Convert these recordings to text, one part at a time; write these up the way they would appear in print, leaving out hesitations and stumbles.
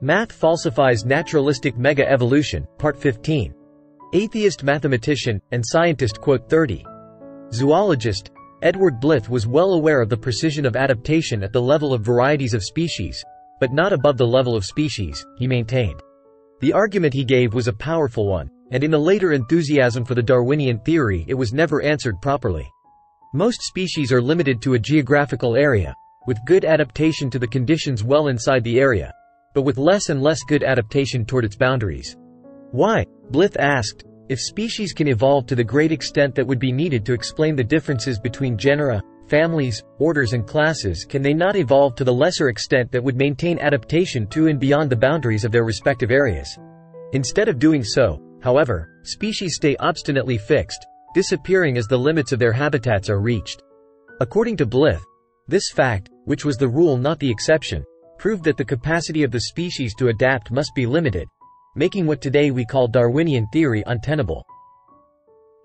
Math Falsifies Naturalistic Mega-Evolution, Part 15. Atheist mathematician and scientist quote 30. Zoologist, Edward Blyth was well aware of the precision of adaptation at the level of varieties of species, but not above the level of species, he maintained. The argument he gave was a powerful one, and in the later enthusiasm for the Darwinian theory it was never answered properly. Most species are limited to a geographical area, with good adaptation to the conditions well inside the area, but with less and less good adaptation toward its boundaries. Why, Blyth asked, if species can evolve to the great extent that would be needed to explain the differences between genera, families, orders and classes, can they not evolve to the lesser extent that would maintain adaptation to and beyond the boundaries of their respective areas? Instead of doing so, however, species stay obstinately fixed, disappearing as the limits of their habitats are reached. According to Blyth, this fact, which was the rule not the exception, proved that the capacity of the species to adapt must be limited, making what today we call Darwinian theory untenable.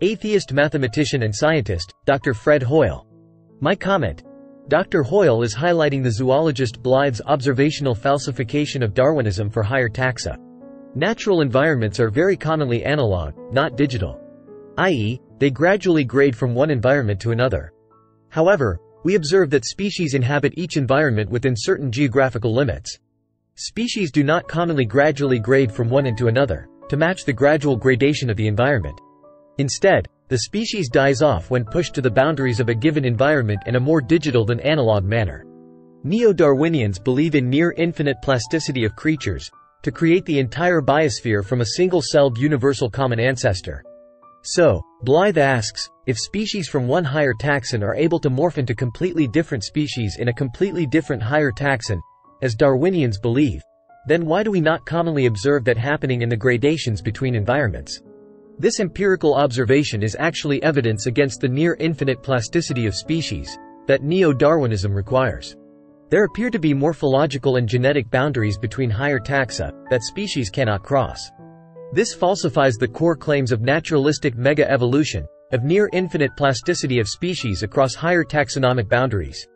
Atheist mathematician and scientist, Dr. Fred Hoyle. My comment. Dr. Hoyle is highlighting the zoologist Blyth's observational falsification of Darwinism for higher taxa. Natural environments are very commonly analog, not digital. i.e., they gradually grade from one environment to another. However, we observe that species inhabit each environment within certain geographical limits. Species do not commonly gradually grade from one into another, to match the gradual gradation of the environment. Instead, the species dies off when pushed to the boundaries of a given environment in a more digital than analog manner. Neo-Darwinians believe in near-infinite plasticity of creatures, to create the entire biosphere from a single-celled universal common ancestor. So, Blyth asks, if species from one higher taxon are able to morph into completely different species in a completely different higher taxon, as Darwinians believe, then why do we not commonly observe that happening in the gradations between environments? This empirical observation is actually evidence against the near-infinite plasticity of species that Neo-Darwinism requires. There appear to be morphological and genetic boundaries between higher taxa that species cannot cross. This falsifies the core claims of naturalistic mega-evolution, of near-infinite plasticity of species across higher taxonomic boundaries.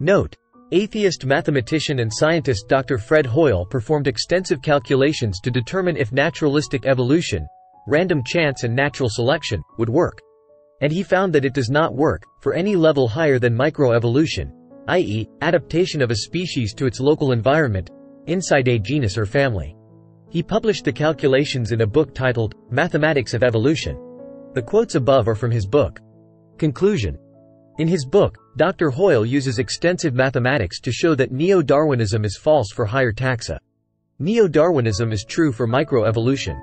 Note: atheist mathematician and scientist Dr. Fred Hoyle performed extensive calculations to determine if naturalistic evolution, random chance and natural selection, would work. And he found that it does not work, for any level higher than microevolution, i.e., adaptation of a species to its local environment, inside a genus or family. He published the calculations in a book titled, Mathematics of Evolution. The quotes above are from his book. Conclusion. In his book, Dr. Hoyle uses extensive mathematics to show that Neo-Darwinism is false for higher taxa. Neo-Darwinism is true for microevolution.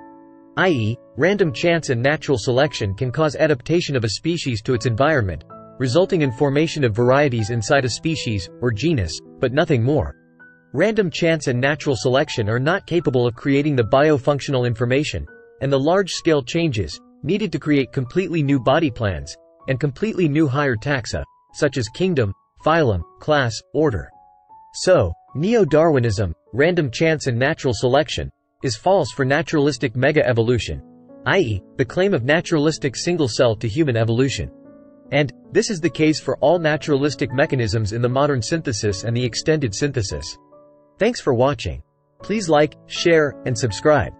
i.e., random chance and natural selection can cause adaptation of a species to its environment, resulting in formation of varieties inside a species, or genus, but nothing more. Random chance and natural selection are not capable of creating the biofunctional information, and the large-scale changes, needed to create completely new body plans, and completely new higher taxa, such as kingdom, phylum, class, order. So, Neo-Darwinism, random chance and natural selection, is false for naturalistic mega-evolution, i.e., the claim of naturalistic single-cell to human evolution. And, this is the case for all naturalistic mechanisms in the modern synthesis and the extended synthesis. Thanks for watching. Please like, share, and subscribe.